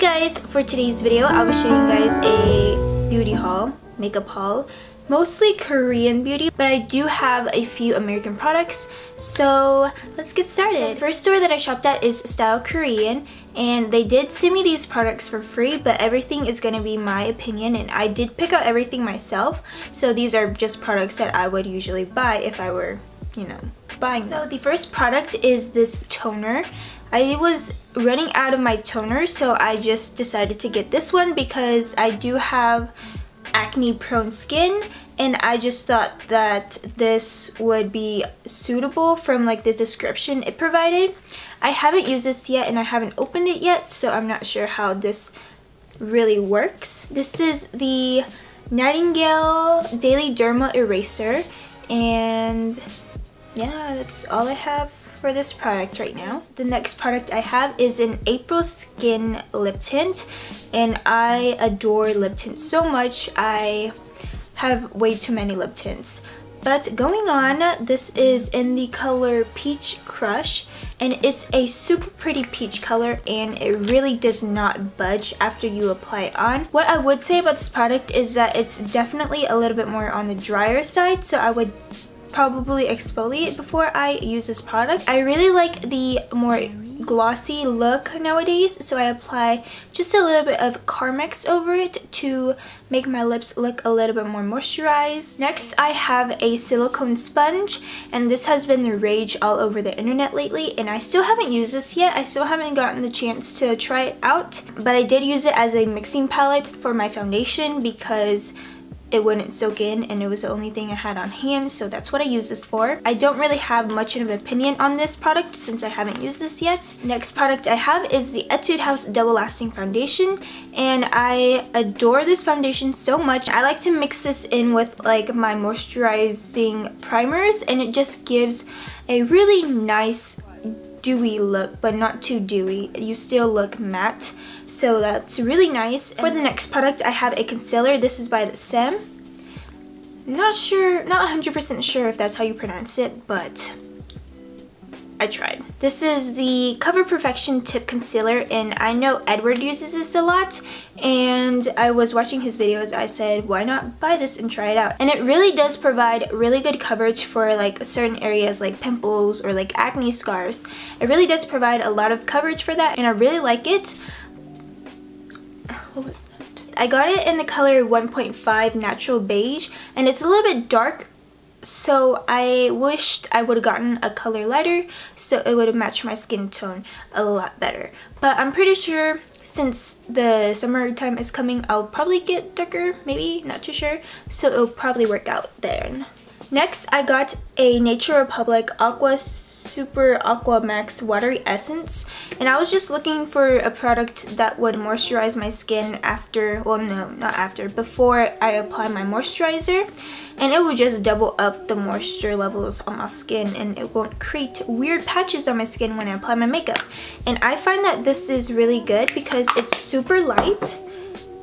Hey guys, for today's video I was showing you guys a beauty haul, makeup haul, mostly Korean beauty, but I do have a few American products, so let's get started. The first store that I shopped at is Style Korean, and they did send me these products for free, but everything is going to be my opinion, and I did pick out everything myself, so these are just products that I would usually buy if I were, you know, buying them. So the first product is this toner. I was running out of my toner, so I just decided to get this one because I do have acne prone skin, and I just thought that this would be suitable from like the description it provided. I haven't used this yet and I haven't opened it yet, so I'm not sure how this really works. This is the Nightingale Daily Derma Eraser, and yeah, that's all I have for this product right now. The next product I have is an April Skin lip tint, and I adore lip tints so much. I have way too many lip tints. But going on, this is in the color Peach Crush, and it's a super pretty peach color, and it really does not budge after you apply it on. What I would say about this product is that it's definitely a little bit more on the drier side, so I would probably exfoliate before I use this product. I really like the more glossy look nowadays, so I apply just a little bit of Carmex over it to make my lips look a little bit more moisturized. Next, I have a silicone sponge, and this has been the rage all over the internet lately, and I still haven't used this yet. I still haven't gotten the chance to try it out, but I did use it as a mixing palette for my foundation because it wouldn't soak in, and it was the only thing I had on hand, so that's what I use this for. I don't really have much of an opinion on this product since I haven't used this yet. Next product I have is the Etude House Double Lasting Foundation, and I adore this foundation so much. I like to mix this in with like my moisturizing primers, and it just gives a really nice dewy look, but not too dewy. You still look matte, so that's really nice. For the next product I have a concealer. This is by The Saem. Not sure, not 100% sure if that's how you pronounce it, but I tried. This is the Cover Perfection Tip Concealer, and I know Edward uses this a lot, and I was watching his videos. I said, why not buy this and try it out? And it really does provide really good coverage for like certain areas like pimples or like acne scars. It really does provide a lot of coverage for that, and I really like it. What was that? I got it in the color 1.5 Natural Beige, and it's a little bit dark, so I wished I would have gotten a color lighter so it would have matched my skin tone a lot better. But I'm pretty sure since the summertime is coming, I'll probably get darker, maybe, not too sure. So it'll probably work out then. Next, I got a Nature Republic Aqua Super Aqua Max Watery Essence, and I was just looking for a product that would moisturize my skin after, well no, not after, before I apply my moisturizer, and it will just double up the moisture levels on my skin, and it won't create weird patches on my skin when I apply my makeup. And I find that this is really good because it's super light,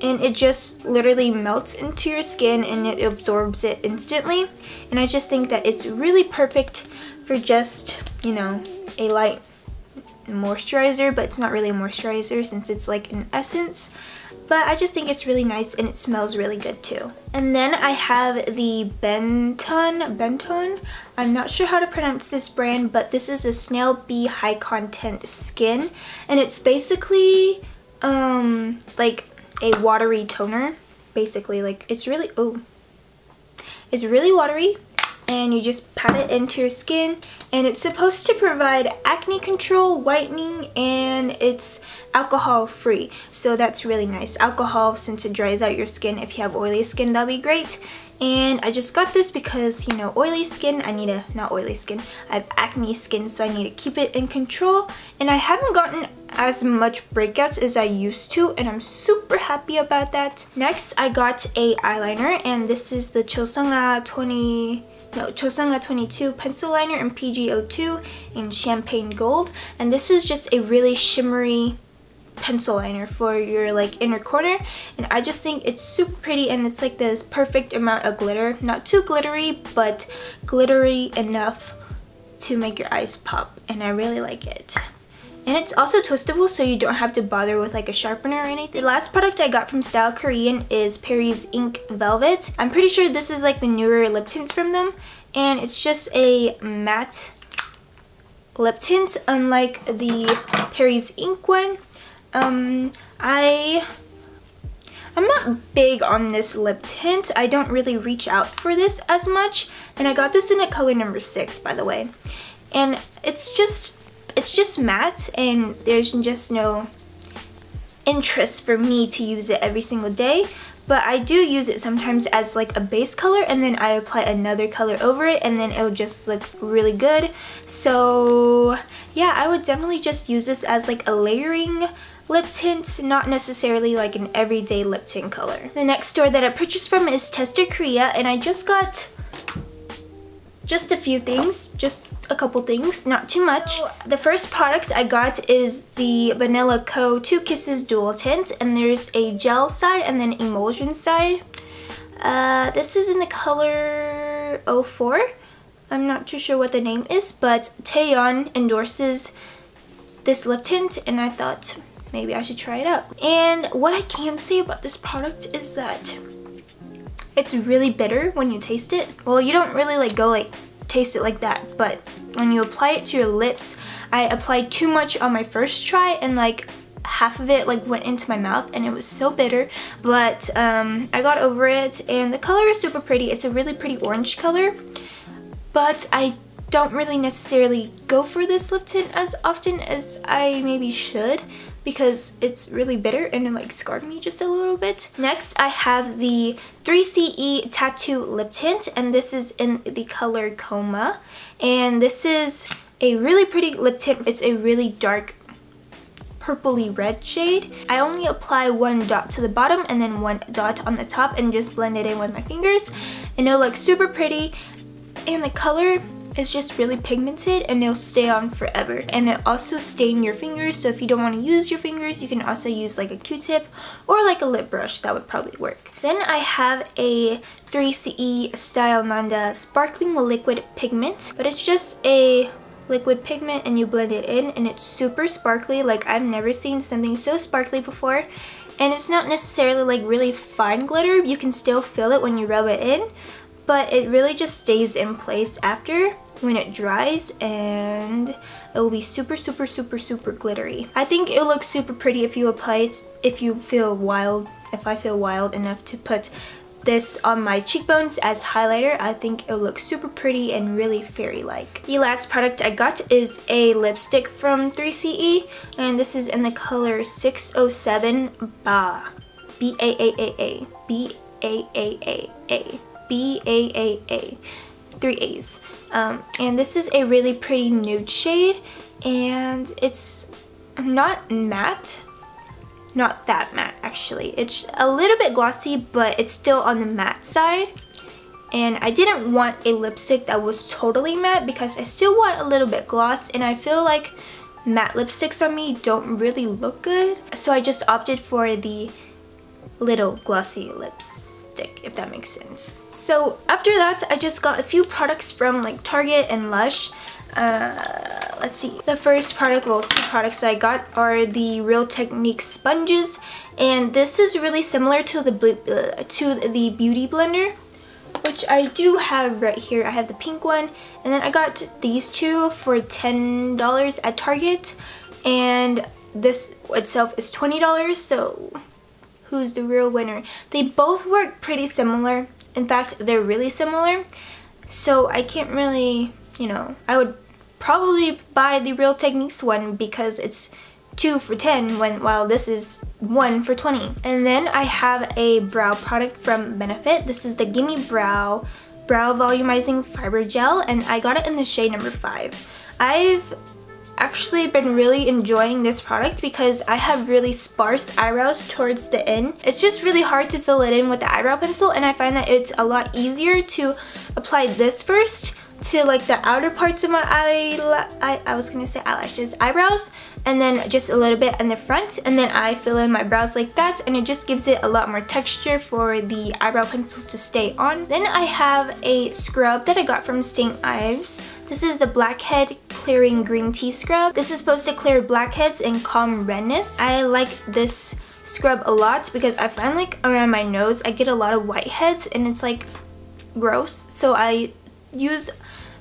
and it just literally melts into your skin and it absorbs it instantly, and I just think that it's really perfect for just, you know, a light moisturizer, but it's not really a moisturizer since it's like an essence. But I just think it's really nice, and it smells really good too. And then I have the Benton. I'm not sure how to pronounce this brand, but this is a snail bee high content skin, and it's basically like a watery toner. Basically, like it's really watery, and you just pat it into your skin, and it's supposed to provide acne control, whitening, and it's alcohol free, so that's really nice. Alcohol, since it dries out your skin, if you have oily skin, that'll be great. And I just got this because, you know, oily skin, I need to, not oily skin, I have acne skin, so I need to keep it in control, and I haven't gotten as much breakouts as I used to, and I'm super happy about that. Next, I got a eyeliner, and this is the Chosungah 22 pencil liner in PG02 in Champagne Gold, and this is just a really shimmery pencil liner for your like inner corner, and I just think it's super pretty, and it's like this perfect amount of glitter, not too glittery, but glittery enough to make your eyes pop, and I really like it. And it's also twistable, so you don't have to bother with like a sharpener or anything. The last product I got from Style Korean is Peri's Ink Velvet. I'm pretty sure this is like the newer lip tints from them. And it's just a matte lip tint, unlike the Peri's Ink one. I'm not big on this lip tint. I don't really reach out for this as much. And I got this in a color number 6, by the way. And it's just matte, and there's just no interest for me to use it every single day. But I do use it sometimes as like a base color, and then I apply another color over it, and then it'll just look really good. So yeah, I would definitely just use this as like a layering lip tint, not necessarily like an everyday lip tint color. The next store that I purchased from is Tester Korea, and I just got just a few things, just a couple things, not too much. So the first product I got is the Banila Co. 2 Kisses Dual Tint, and there's a gel side and then emulsion side. This is in the color 04. I'm not too sure what the name is, but Taeyeon endorses this lip tint, and I thought maybe I should try it out. And what I can say about this product is that it's really bitter when you taste it. Well, you don't really like go like taste it like that, but when you apply it to your lips, I applied too much on my first try, and like half of it like went into my mouth, and it was so bitter. But I got over it, and the color is super pretty. It's a really pretty orange color, but I don't really necessarily go for this lip tint as often as I maybe should, because it's really bitter and it like scarred me just a little bit. Next, I have the 3CE Tattoo Lip Tint, and this is in the color Coma. And this is a really pretty lip tint. It's a really dark purpley red shade. I only apply one dot to the bottom and then one dot on the top, and just blend it in with my fingers. And it'll look super pretty, and the color, it's just really pigmented, and it'll stay on forever, and it also stains your fingers. So if you don't want to use your fingers, you can also use like a Q-tip or like a lip brush. That would probably work. Then I have a 3CE Style Nanda Sparkling Liquid Pigment, but it's just a liquid pigment, and you blend it in, and it's super sparkly. Like, I've never seen something so sparkly before. And it's not necessarily like really fine glitter. You can still feel it when you rub it in, but it really just stays in place after when it dries, and it will be super super super super glittery. I think it'll look super pretty if you apply it, if I feel wild enough to put this on my cheekbones as highlighter. I think it'll look super pretty and really fairy like. The last product I got is a lipstick from 3CE, and this is in the color 607 Ba. B-A-A-A-A. B-A-A-A-A. B-A-A-A. 3 A's. And this is a really pretty nude shade, and it's not matte, not that matte actually. It's a little bit glossy, but it's still on the matte side. And I didn't want a lipstick that was totally matte, because I still want a little bit gloss, and I feel like matte lipsticks on me don't really look good. So I just opted for the little glossy lips, if that makes sense. So after that, I just got a few products from like Target and Lush. Let's see. The first product, well, two products I got are the Real Techniques sponges, and this is really similar to the Beauty Blender, which I do have right here. I have the pink one, and then I got these two for $10 at Target, and this itself is $20. So who's the real winner? They both work pretty similar. In fact, they're really similar. So I can't really, you know, I would probably buy the Real Techniques one, because it's 2 for $10 while this is 1 for $20. And then I have a brow product from Benefit. This is the Gimme Brow Volumizing Fiber Gel, and I got it in the shade number 5. I've actually been really enjoying this product, because I have really sparse eyebrows towards the end. It's just really hard to fill it in with the eyebrow pencil, and I find that it's a lot easier to apply this first to like the outer parts of my eyebrows, and then just a little bit in the front, and then I fill in my brows like that, and it just gives it a lot more texture for the eyebrow pencils to stay on. Then I have a scrub that I got from St. Ives. This is the Blackhead Clearing Green Tea Scrub. This is supposed to clear blackheads and calm redness. I like this scrub a lot because I find like around my nose I get a lot of whiteheads and it's like gross, so I use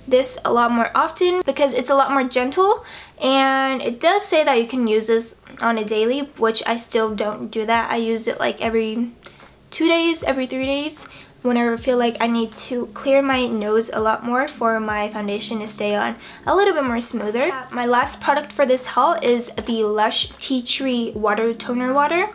this a lot more often because it's a lot more gentle, and it does say that you can use this on a daily, which I still don't do that. I use it like every 2 days, every 3 days, whenever I feel like I need to clear my nose a lot more for my foundation to stay on a little bit more smoother. My last product for this haul is the Lush Tea Tree Water Toner Water,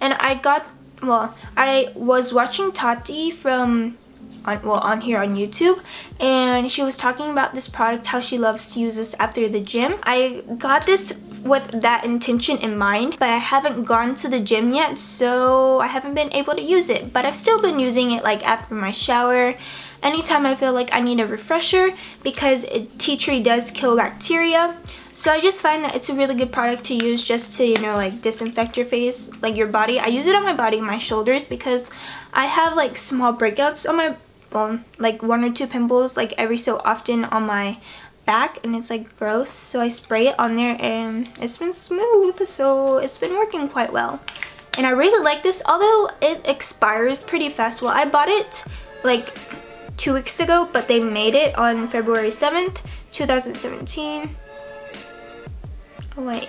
and I got, well, I was watching Tati from on here on YouTube, and she was talking about this product, how she loves to use this after the gym. I got this with that intention in mind, but I haven't gone to the gym yet, so I haven't been able to use it, but I've still been using it like after my shower, anytime I feel like I need a refresher, because tea tree does kill bacteria. So I just find that it's a really good product to use just to, you know, like disinfect your face, like your body. I use it on my body, my shoulders, because I have like small breakouts on my, well, like 1 or 2 pimples like every so often on my back, and it's like gross, so I spray it on there and it's been smooth, so it's been working quite well. And I really like this, although it expires pretty fast. Well, I bought it like 2 weeks ago, but they made it on February 7th, 2017. Oh wait,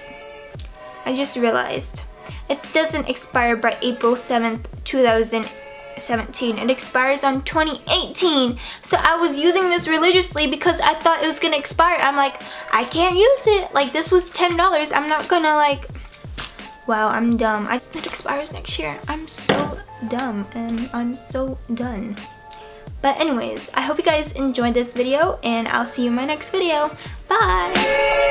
I just realized it doesn't expire by April 7th, 2017. It expires on 2018. So I was using this religiously because I thought it was gonna expire. I'm like, I can't use it. Like, this was $10. I'm not gonna like, wow, I'm dumb. It expires next year. I'm so dumb and I'm so done. But anyways, I hope you guys enjoyed this video, and I'll see you in my next video. Bye.